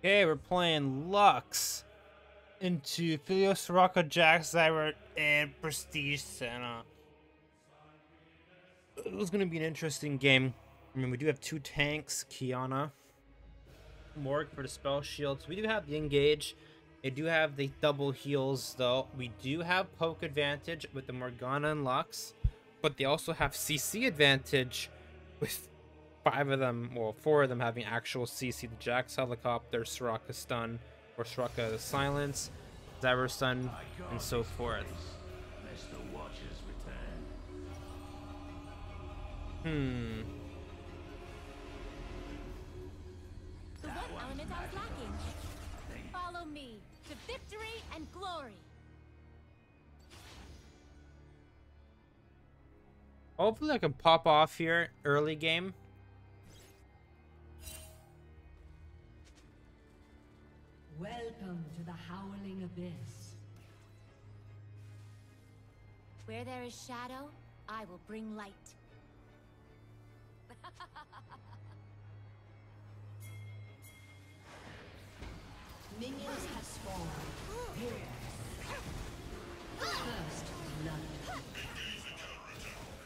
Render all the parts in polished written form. Okay, we're playing Lux into Aphelios, Soraka, Jax, Zyra, and Prestige, Senna. It was going to be an interesting game. I mean, we do have two tanks, Qiyana, Morg for the spell shields. We do have the engage. They do have the double heals, though. We do have poke advantage with the Morgana and Lux, but they also have CC advantage with five of them, well, four of them having actual CC. The Jax helicopter, Soraka stun, or Soraka silence, Diver stun, and so forth. The one element I was lacking. Follow me to victory and glory. Hopefully I can pop off here early game. Welcome to the Howling Abyss. Where there is shadow, I will bring light. Minions have spawned. Here. First blood.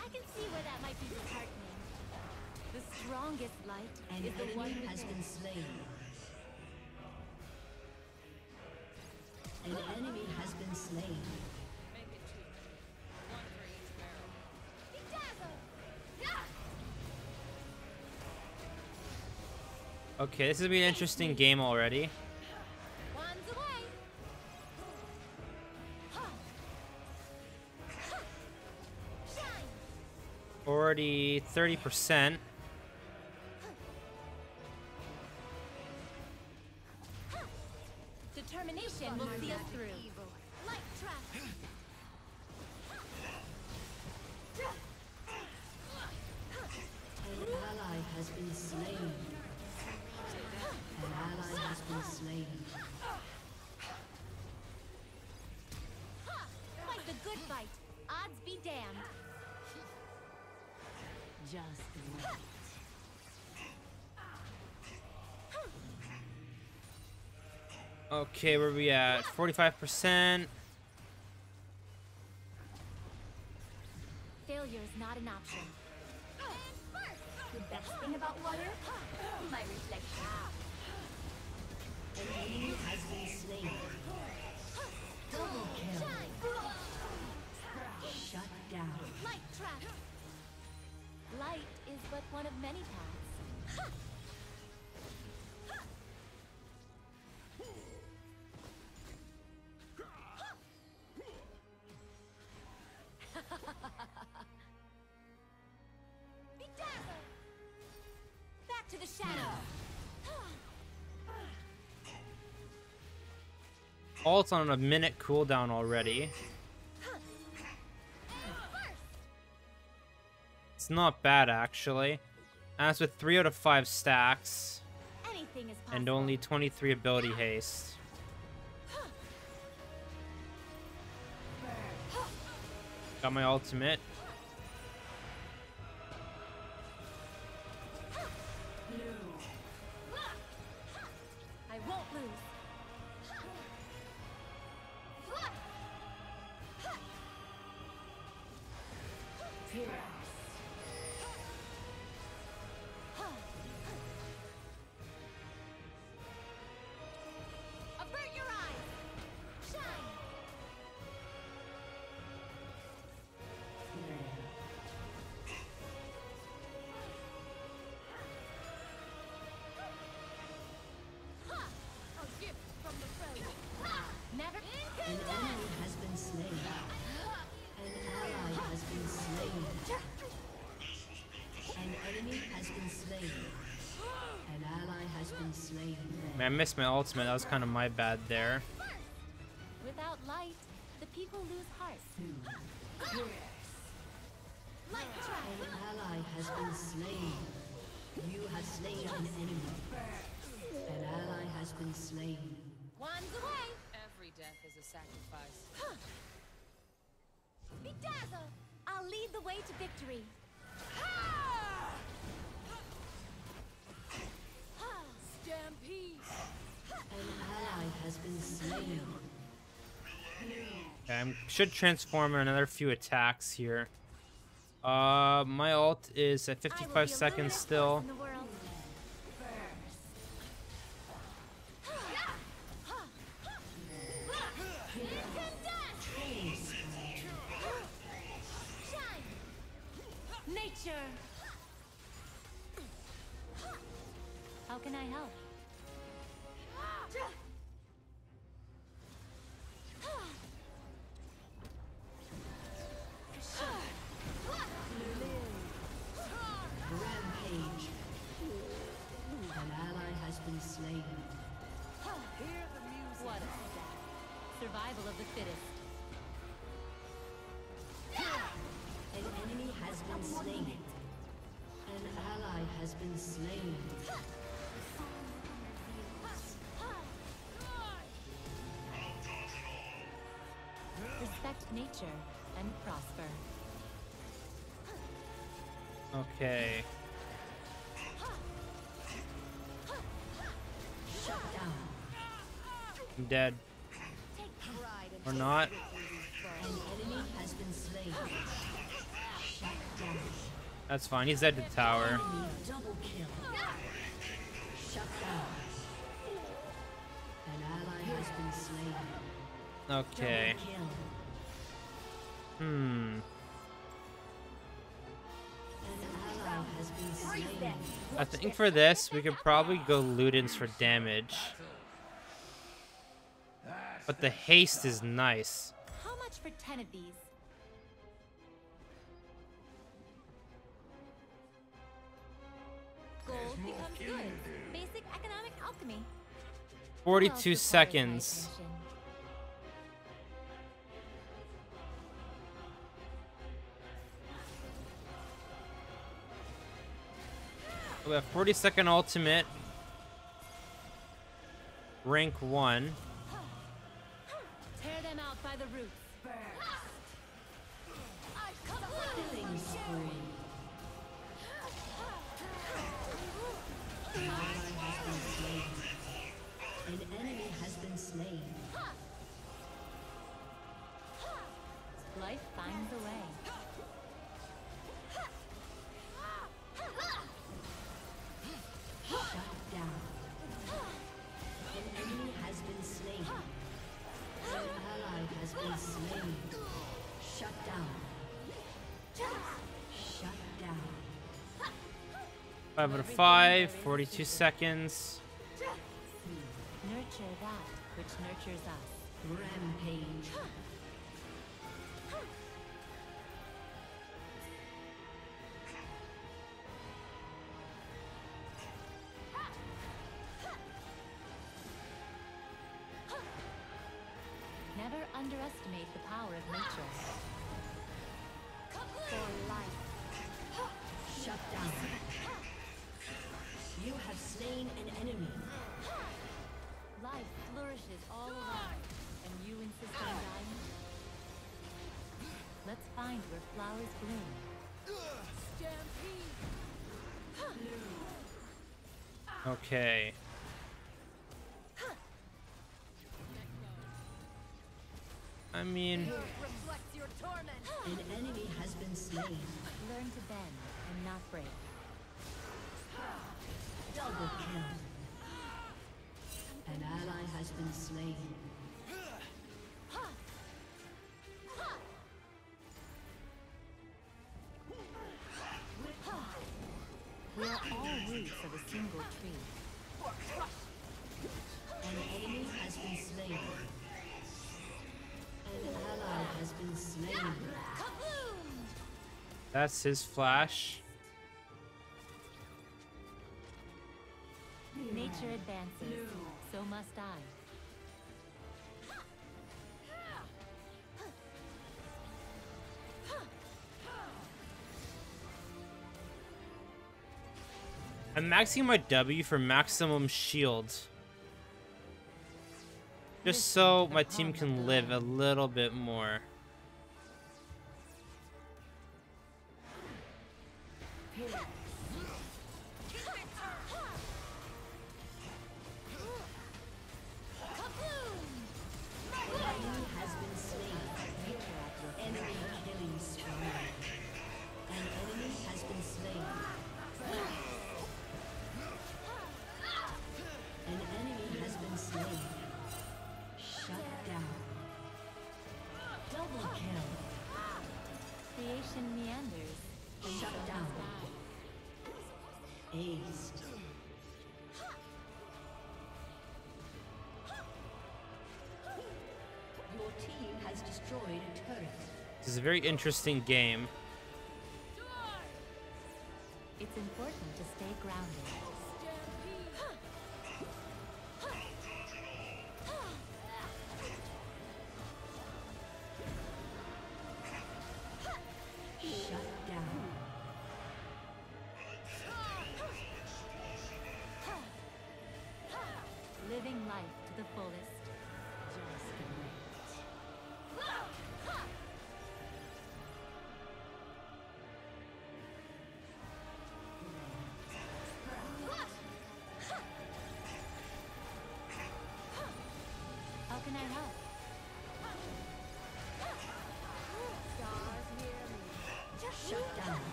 I can see where that might be disheartening. The strongest light is the one who has been slain. An enemy has been slain. Make it two. One for each barrel. Okay, this is gonna be an interesting game already. Already 30%. Determination will see us through. Light trap. An ally has been slain. An ally has been slain. Fight the good fight. Odds be damned. Just wait. Okay, where are we at? 45%. Failure is not an option. The best thing about water? My reflection. The enemy has been slain. Double kill. Shut down. Light trap. Light is but one of many paths. Back to the shadow. Alt's on a minute cooldown already. It's not bad, actually. And that's with 3 out of 5 stacks. Anything is possible. And only 23 ability haste. Got my ultimate. I won't lose. Man, I missed my ultimate. That was kind of my bad there. Without light, the people lose hearts. Light trap. An ally has been slain. You have slain an enemy. An ally has been slain. Wands away. Every death is a sacrifice. Bedazzle! I'll lead the way to victory. Stampede! Okay, I should transform in another few attacks here. My ult is at 55 seconds still. How can I help? Rampage. An ally has been slain. Hear the music. What is that? Survival of the fittest. An enemy has been slain. An ally has been slain. Respect nature and prosper. Okay. Shut down. I'm dead. Or not. An enemy has been slain. Shut down. That's fine, he's at the tower. Double kill. Shut down. An ally has been slain. Okay. Hmm. I think for this, we could probably go Ludens for damage. But the haste is nice. How much for 10 of these? Gold becomes goods. Basic economic alchemy. 42 seconds. We have 40-second ultimate, rank 1. Tear them out by the roots. An enemy has been slain. Life finds a way. Five out of five, 42 seconds. Nurture that which nurtures us. Rampage. Never underestimate the power of nature. For life. Shut down. You have slain an enemy. Life flourishes all around, and you insist on dying. Let's find where flowers bloom. Stampede. Okay. I mean, an enemy has been slain. Learn to bend and not break. Double kill. An ally has been slain. We are all roots of a single tree. An enemy has been slain. An ally has been slain. That's his flash. Nature advances, so must I. I'm maxing my W for maximum shield. Just so my team can live a little bit more. has destroyed a turret. This is a very interesting game. It's important to stay grounded.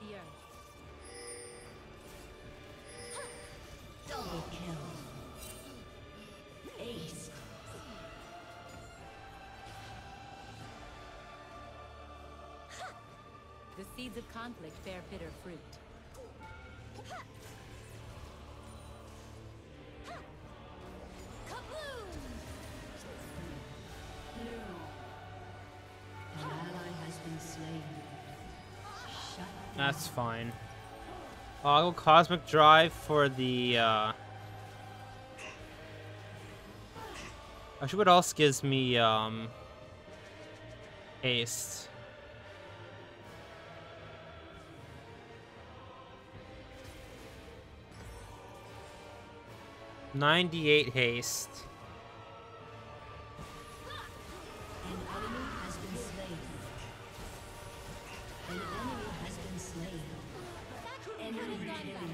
The earth. Double kill. Ace. The seeds of conflict bear bitter fruit. That's fine. I'll go Cosmic Drive for the, actually, what else gives me, haste? +98 haste.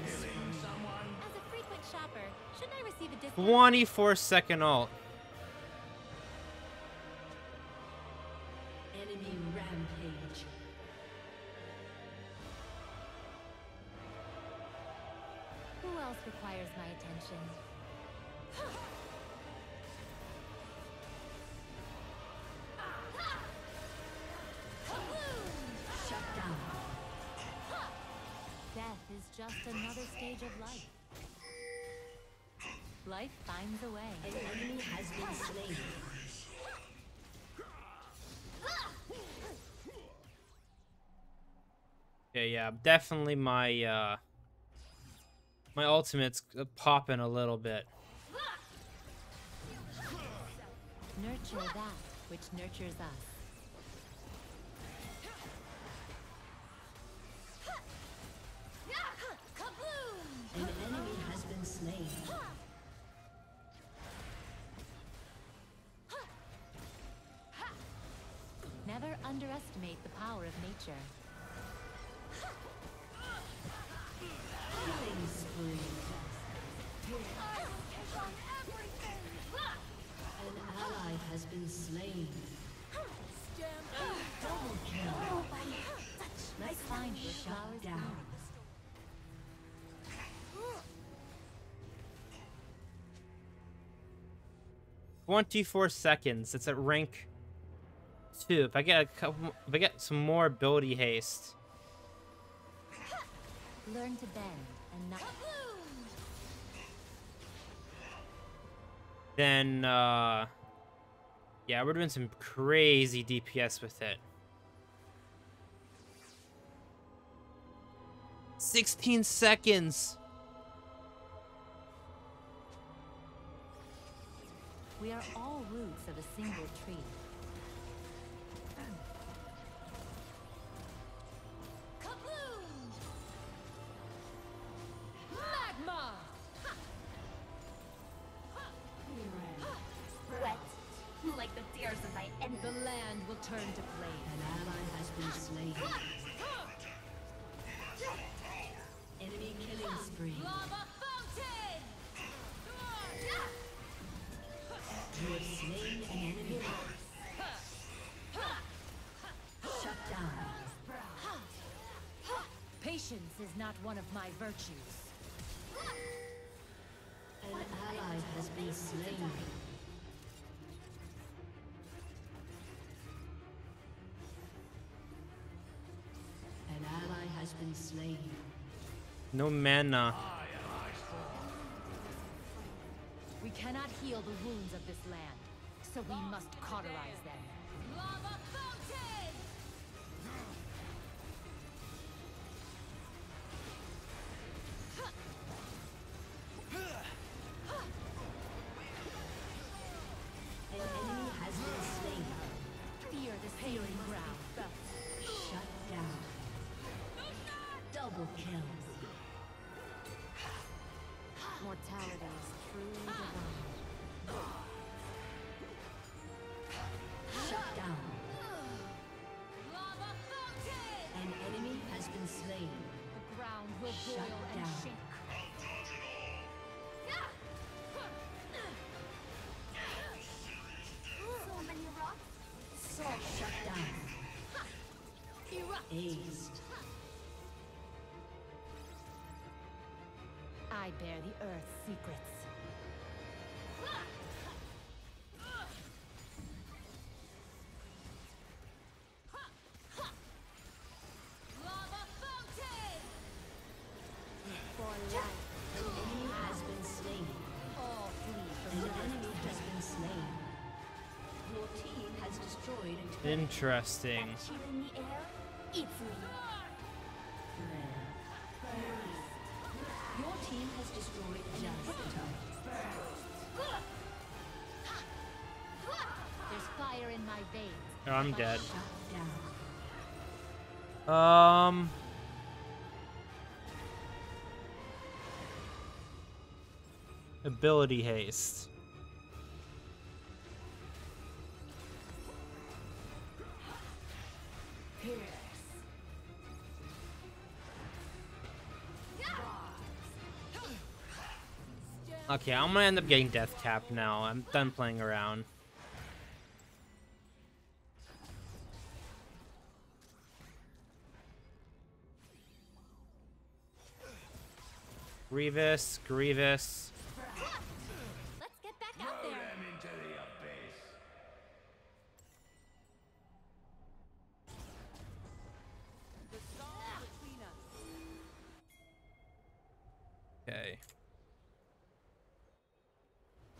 As a frequent shopper, shouldn't I receive a discount? 24-second ult. Enemy rampage. Who else requires my attention? Is just another stage of life. Life finds a way. An enemy has been slain. Yeah, definitely my my ultimate's popping a little bit. Nurture that which nurtures us. An enemy has been slain. Never underestimate the power of nature. Killing spree. An ally has been slain. Double kill. Let's find your shot down. +24 seconds. It's at rank 2. If I get a couple, if I get some more ability haste. Learn to bend and not. Then, yeah, we're doing some crazy DPS with it. 16 seconds. We are all roots of a single tree. Kaboom! Magma! Wet, like the tears of my enemy. The land will turn to flame. An ally has been slain. Enemy killing spree. Lava fountain! You have slain an enemy. Shut down. Patience is not one of my virtues. An ally has been slain. An ally has been slain. No mana. We cannot heal the wounds of this land, so we must cauterize them. Lava fountain! An enemy has been slain. Fear this healing ground. Shut down. Double kill. Mortality is truly divine. Shut down. Lava fountain! An enemy has been slain. The ground will boil and shake. So many rocks. So shut down. Erased. I bear the earth's secrets. Interesting. Your team has destroyed Jax. There's fire in my veins. Oh, I'm dead. Ability haste. Okay, I'm gonna end up getting death capped now. I'm done playing around. Grievous, Grievous. Let's get back out there. Into the abyss. Okay.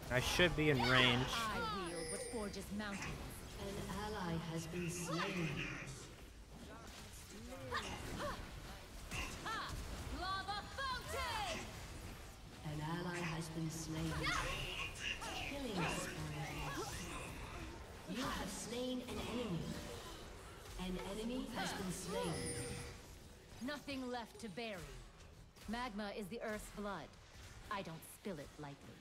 I should be in range. I wield what forges mountains. An ally has been slain. Lava fountain! An ally has been slain. Killing spree. You have slain an enemy. An enemy has been slain. Nothing left to bury. Magma is the earth's blood. I don't spill it lightly.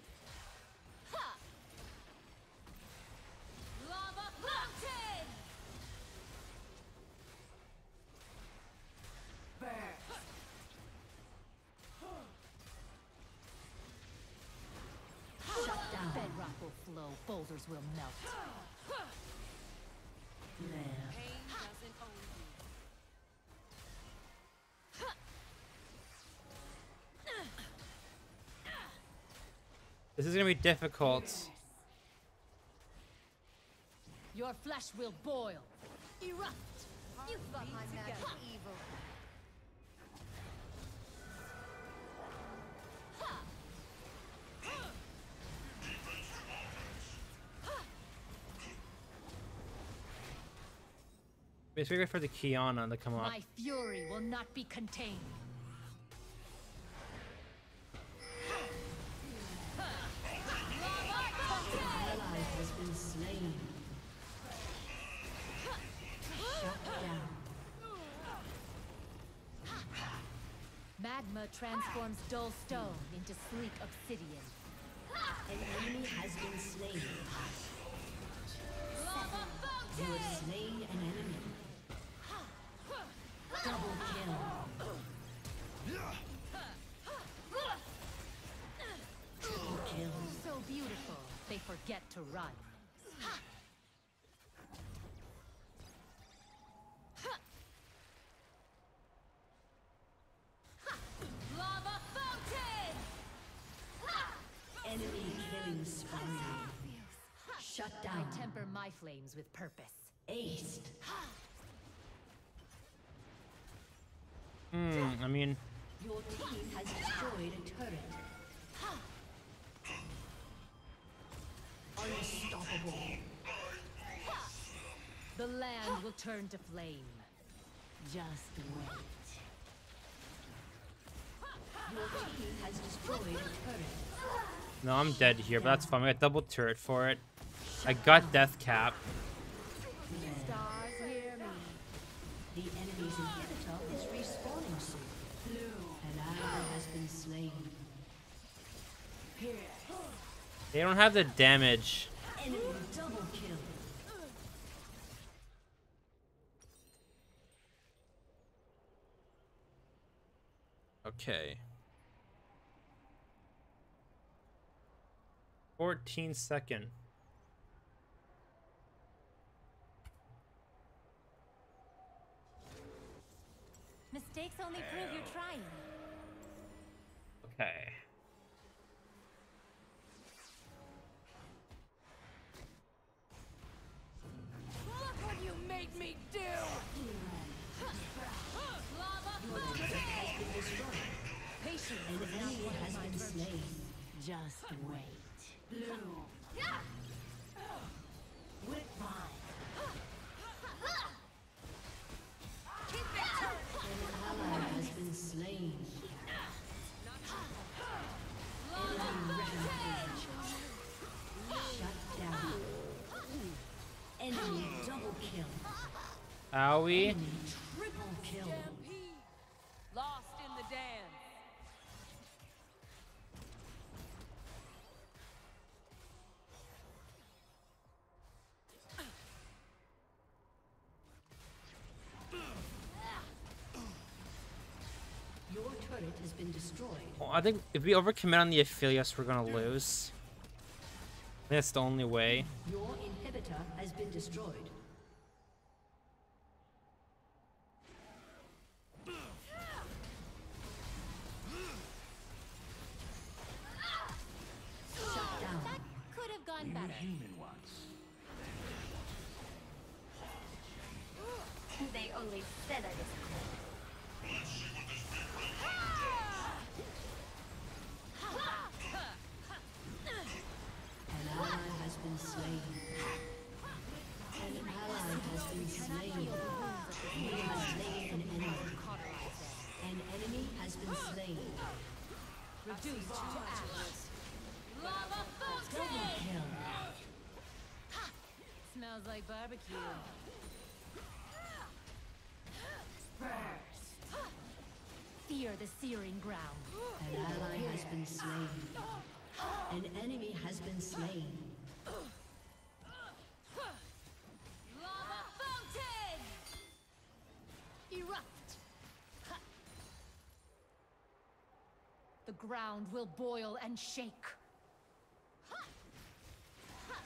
Lava fountain! Burst. Shut down. Bedrock will flow, boulders will melt. Pain doesn't own you. This is gonna be difficult. Your flesh will boil. Erupt. You got my magic evil. Let's wait for the Qiyana to come up. My fury will not be contained. Slain. Shut down. Magma transforms dull stone into sleek obsidian. An enemy has been slain. You have slain an enemy. Double kill. Triple kill. So beautiful, they forget to run. Shut down. I temper my flames with purpose. Ace. I mean, your team has destroyed a turret. Unstoppable. The land will turn to flame. Just wait. Your team has destroyed a turret. No, I'm dead here, but that's fine. I got double turret for it. I got death cap. The enemy's inhibitor is respawning soon. An ally has been slain. They don't have the damage. Enemy double kill. Okay. 14 seconds. Mistakes only prove you're trying. Okay. Look what you made me do! Patience has been slain. Just wait. Blue. With mine. Slain. Shut down. Enemy double kill. Owie. Enemy triple kill. Lost in the dam. Turret has been destroyed. Well, I think if we overcommit on the Aphelios, we're gonna lose. That's the only way. Your inhibitor has been destroyed. Shut down. That could have gone better. Human ones. They only said I was. Slain. An ally has been slain. You have slain an enemy. An enemy has been slain. Reduced to ashes. Lava fountain. Smells like barbecue. Spurs. Fear the searing ground. An ally has been slain. An enemy has been slain. Lava fountain! Erupt! Ha. The ground will boil and shake. Ha. Ha.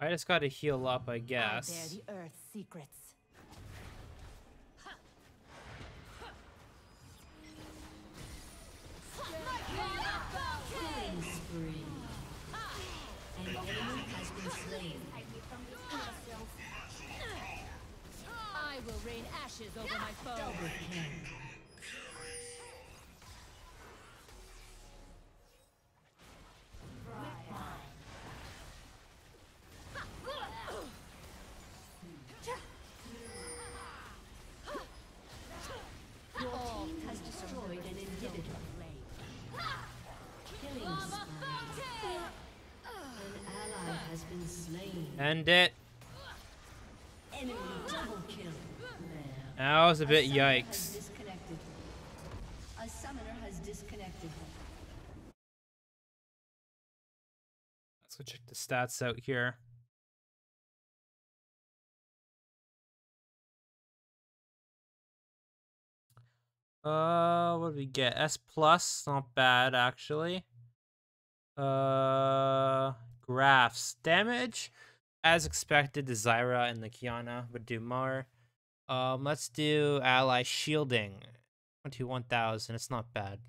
I just gotta heal up, I guess. I bear the earth's secrets. I will rain ashes over my foe. End it. Enemy double kill. That was a bit yikes. A summoner has disconnected. Let's go check the stats out here. What did we get? S+, not bad actually. Graphs. Damage. As expected, the Zyra and the Qiyana would do more. Let's do ally shielding. 21,000. It's not bad.